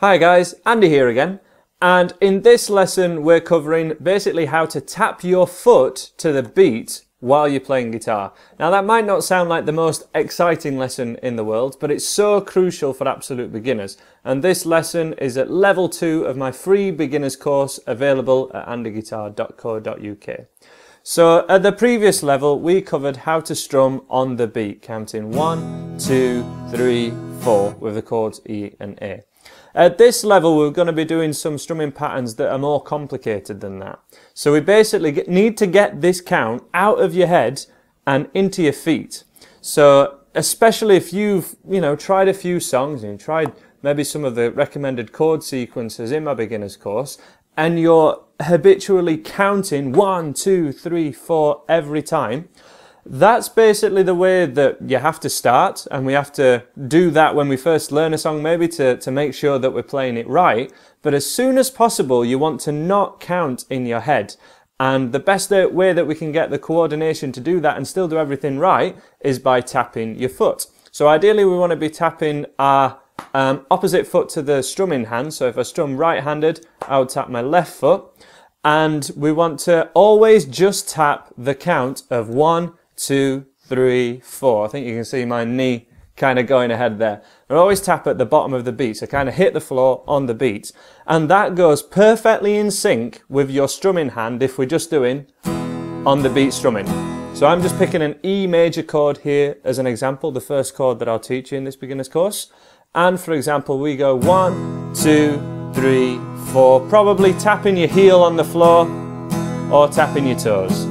Hi guys, Andy here again, and in this lesson we're covering basically how to tap your foot to the beat while you're playing guitar. Now that might not sound like the most exciting lesson in the world, but it's so crucial for absolute beginners, and this lesson is at level 2 of my free beginners course available at andyguitar.co.uk. So at the previous level we covered how to strum on the beat, counting 1, 2, 3, 4 with the chords E and A. At this level we're going to be doing some strumming patterns that are more complicated than that. So we basically need to get this count out of your head and into your feet. So especially if you've, tried a few songs and tried maybe some of the recommended chord sequences in my beginner's course, and you're habitually counting 1, 2, 3, 4 every time, that's basically the way that you have to start, and we have to do that when we first learn a song, maybe to make sure that we're playing it right. But as soon as possible you want to not count in your head, and the best way that we can get the coordination to do that and still do everything right is by tapping your foot. So ideally we want to be tapping our opposite foot to the strumming hand. So if I strum right-handed, I'll tap my left foot, and we want to always just tap the count of 1, 2, 3, 4. I think you can see my knee kind of going ahead there. I always tap at the bottom of the beat, so kind of hit the floor on the beat, and that goes perfectly in sync with your strumming hand if we're just doing on the beat strumming. So I'm just picking an E major chord here as an example, the first chord that I'll teach you in this beginner's course, and for example we go 1, 2, 3, 4, probably tapping your heel on the floor or tapping your toes.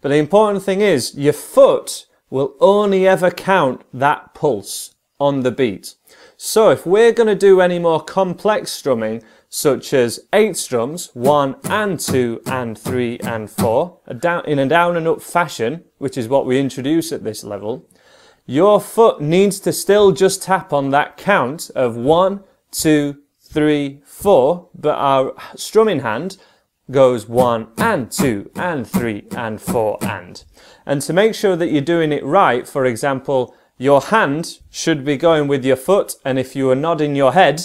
But the important thing is your foot will only ever count that pulse on the beat. So if we're going to do any more complex strumming, such as 8 strums, 1 and 2 and 3 and 4, in a down and up fashion, which is what we introduce at this level, your foot needs to still just tap on that count of 1, 2, 3, 4, but our strumming hand goes 1 and 2 and 3 and 4 and. And to make sure that you're doing it right, for example, your hand should be going with your foot, and if you are nodding your head,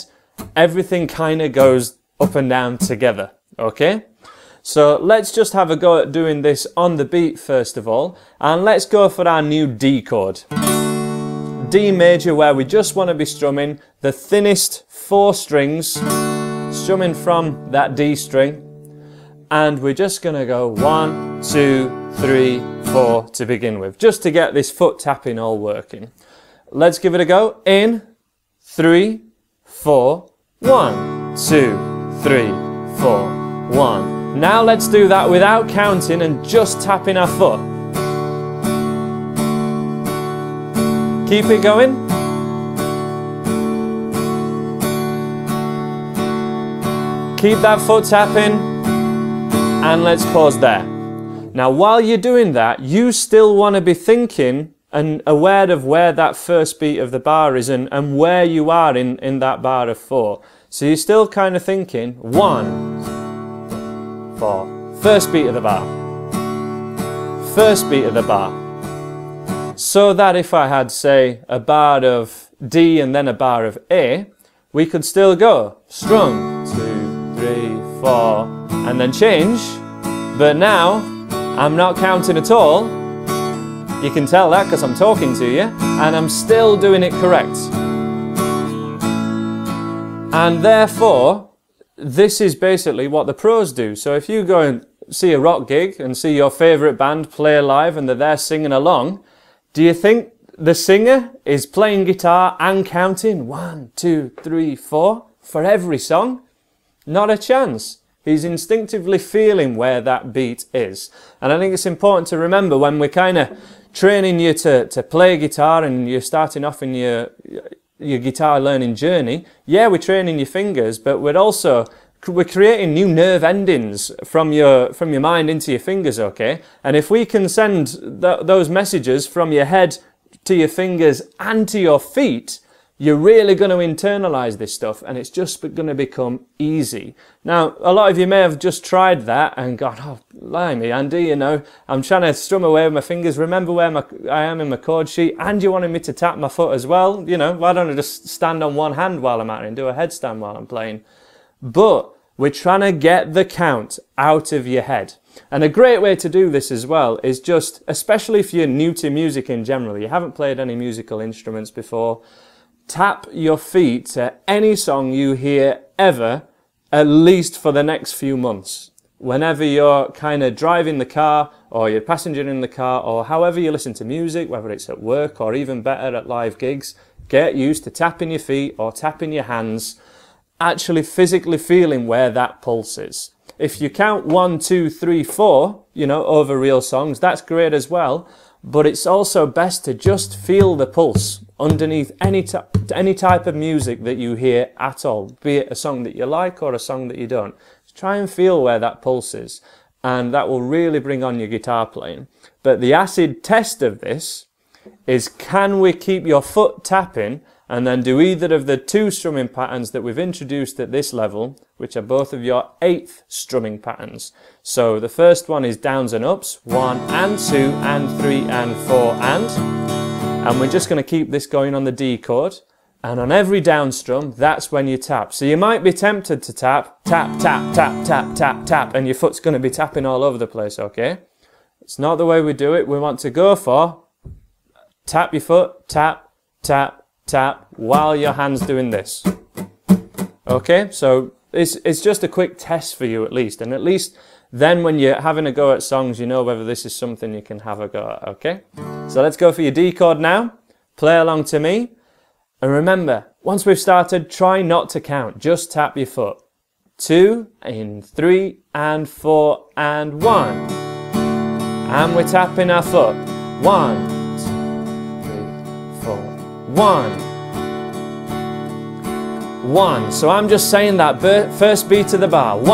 everything kind of goes up and down together, okay? So let's just have a go at doing this on the beat first of all, and let's go for our new D chord. D major, where we just want to be strumming the thinnest 4 strings, strumming from that D string. And we're just going to go 1, 2, 3, 4 to begin with, just to get this foot tapping all working. Let's give it a go. In 3, 4, 1, 2, 3, 4, 1. Now let's do that without counting and just tapping our foot. Keep it going. Keep that foot tapping. And let's pause there. Now while you're doing that, you still want to be thinking and aware of where that first beat of the bar is and where you are in that bar of 4. So you're still kind of thinking 1, 4, first beat of the bar, first beat of the bar. So that if I had, say, a bar of D and then a bar of A, we could still go strum 2, 3, 4 and then change, but now I'm not counting at all. You can tell that because I'm talking to you, and I'm still doing it correct. And therefore, this is basically what the pros do. So if you go and see a rock gig and see your favourite band play live and they're there singing along, do you think the singer is playing guitar and counting 1, 2, 3, 4 for every song? Not a chance. He's instinctively feeling where that beat is. And I think it's important to remember when we're kind of training you to play guitar and you're starting off in your guitar learning journey, yeah, we're training your fingers, but we're also creating new nerve endings from your mind into your fingers, okay? And if we can send those messages from your head to your fingers and to your feet, you're really going to internalize this stuff and it's just going to become easy. Now, a lot of you may have just tried that and gone, oh, blimey, Andy, you know, I'm trying to strum away with my fingers, remember where I am in my chord sheet, and you wanted me to tap my foot as well, you know, why don't I just stand on one hand while I'm at it and do a headstand while I'm playing? But we're trying to get the count out of your head. And a great way to do this as well is just, especially if you're new to music in general, you haven't played any musical instruments before, tap your feet to any song you hear ever, at least for the next few months. Whenever you're kind of driving the car, or you're passengering in the car, or however you listen to music, whether it's at work or even better at live gigs, get used to tapping your feet or tapping your hands, actually physically feeling where that pulse is. If you count 1, 2, 3, 4, you know, over real songs, that's great as well, but it's also best to just feel the pulse underneath any type of music that you hear at all, be it a song that you like or a song that you don't. Try and feel where that pulse is, and that will really bring on your guitar playing. But the acid test of this is, can we keep your foot tapping and then do either of the two strumming patterns that we've introduced at this level, which are both of your 8th strumming patterns. So the first one is downs and ups, 1 and 2 and 3 and 4 and we're just going to keep this going on the D chord, and on every down strum, that's when you tap. So you might be tempted to tap, tap, tap, tap, tap, tap, tap, and your foot's going to be tapping all over the place, okay? It's not the way we do it. We want to go for tap your foot, tap, tap, tap, while your hand's doing this. Okay, so it's just a quick test for you at least, and at least then when you're having a go at songs, you know whether this is something you can have a go at, okay? So let's go for your D chord now, play along to me, and remember, once we've started, try not to count, just tap your foot. 2 and 3 and 4 and 1, and we're tapping our foot. 1, 2, 3, 4, 1, 1. So I'm just saying that first beat to the bar. 1,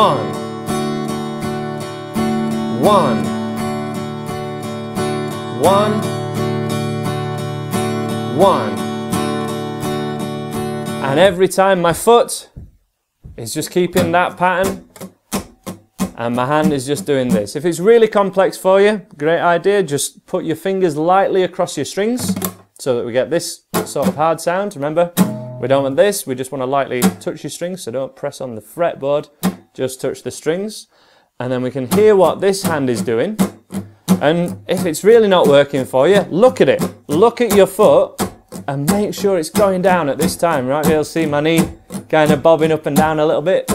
1, 1, 1. And every time my foot is just keeping that pattern and my hand is just doing this. If it's really complex for you, great idea, just put your fingers lightly across your strings so that we get this sort of hard sound. Remember, we don't want this, we just want to lightly touch your strings, so don't press on the fretboard, just touch the strings, and then we can hear what this hand is doing. And if it's really not working for you, look at it, look at your foot and make sure it's going down at this time, right? You'll see my knee kind of bobbing up and down a little bit.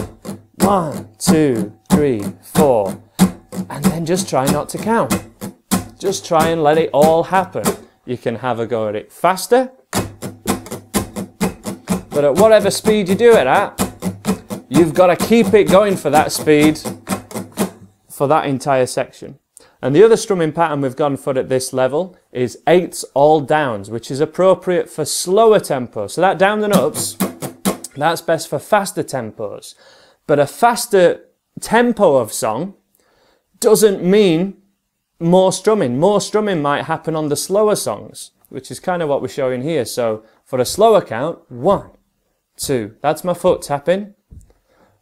1, 2, 3, 4, and then just try not to count, just try and let it all happen. You can have a go at it faster, but at whatever speed you do it at, you've got to keep it going for that speed for that entire section. And the other strumming pattern we've gone for at this level is 8ths all downs, which is appropriate for slower tempos. So that downs and ups, that's best for faster tempos. But a faster tempo of song doesn't mean more strumming. More strumming might happen on the slower songs, which is kind of what we're showing here. So for a slower count, 1, 2, that's my foot tapping.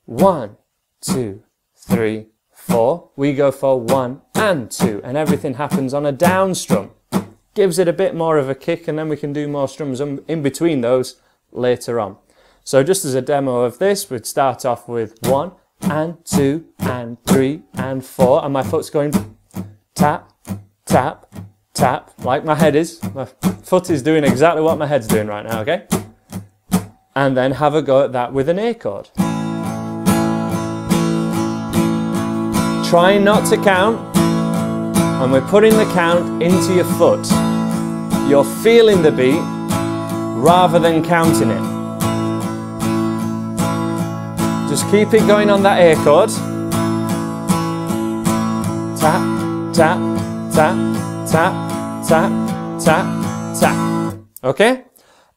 1, 2, 3, 4. We go for 1 and 2, and everything happens on a down strum. Gives it a bit more of a kick, and then we can do more strums in between those later on. So just as a demo of this, we'd start off with 1 and 2 and 3 and 4, and my foot's going tap, tap, tap, like my head is. My foot is doing exactly what my head's doing right now, okay? And then have a go at that with an A chord. Try not to count, and we're putting the count into your foot. You're feeling the beat rather than counting it. Just keep it going on that A chord. Tap, tap, tap, tap, tap, tap, tap. Okay?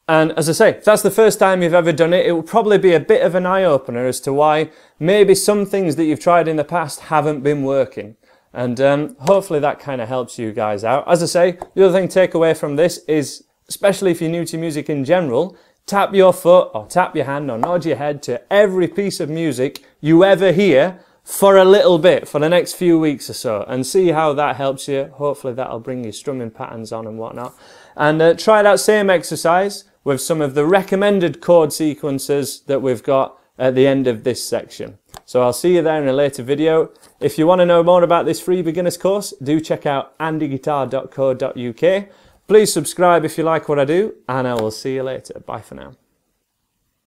And as I say, if that's the first time you've ever done it, it will probably be a bit of an eye-opener as to why maybe some things that you've tried in the past haven't been working. And hopefully that kind of helps you guys out. As I say, the other thing to take away from this is, especially if you're new to music in general, Tap your foot or tap your hand or nod your head to every piece of music you ever hear for a little bit, for the next few weeks or so, and see how that helps you. Hopefully that'll bring your strumming patterns on and whatnot. And try that same exercise with some of the recommended chord sequences that we've got at the end of this section. So I'll see you there in a later video. If you want to know more about this free beginner's course, do check out andyguitar.co.uk. Please subscribe if you like what I do, and I will see you later. Bye for now.